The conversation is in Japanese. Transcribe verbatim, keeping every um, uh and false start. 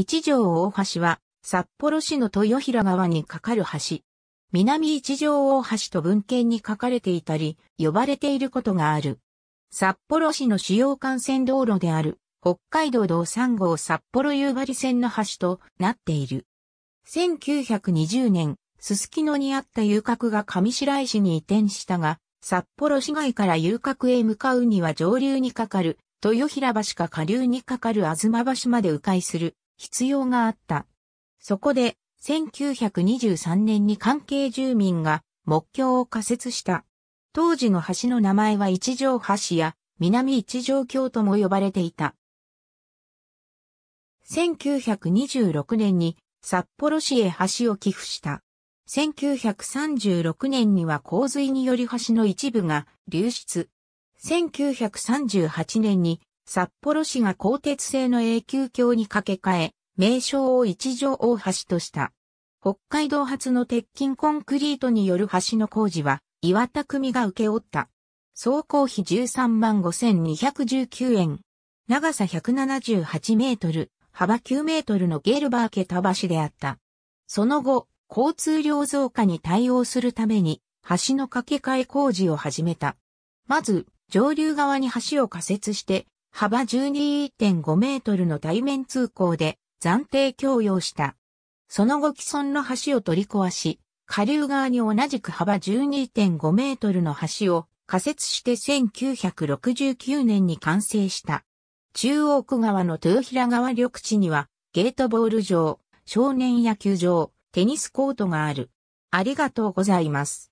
一条大橋は、札幌市の豊平川に架かる橋。南一条大橋と文献に書かれていたり、呼ばれていることがある。札幌市の主要幹線道路である、北海道道さん号札幌夕張線の橋となっている。せんきゅうひゃくにじゅうねん、すすきのにあった遊郭が上白石に移転したが、札幌市街から遊郭へ向かうには上流にかかる、豊平橋か下流にかかる吾妻橋まで迂回する必要があった。そこで、せんきゅうひゃくにじゅうさんねんに関係住民が木橋を架設した。当時の橋の名前は一条橋や南一条橋とも呼ばれていた。せんきゅうひゃくにじゅうろくねんに札幌市へ橋を寄付した。せんきゅうひゃくさんじゅうろくねんには洪水により橋の一部が流出。せんきゅうひゃくさんじゅうはちねんに札幌市が鋼鉄製の永久橋に架け替え、名称を一条大橋とした。北海道初の鉄筋コンクリートによる橋の工事は岩田組が請け負った。総工費じゅうさんまんごせんにひゃくじゅうきゅうえん。長さひゃくななじゅうはちメートル、幅きゅうメートルのゲルバー桁橋であった。その後、交通量増加に対応するために橋の架け替え工事を始めた。まず、上流側に橋を架設して、幅 じゅうにてんごメートルの対面通行で、暫定供用した。その後既存の橋を取り壊し、下流側に同じく幅 じゅうにてんごメートルの橋を架設してせんきゅうひゃくろくじゅうきゅうねんに完成した。中央区側の豊平川緑地にはゲートボール場、少年野球場、テニスコートがある。ありがとうございます。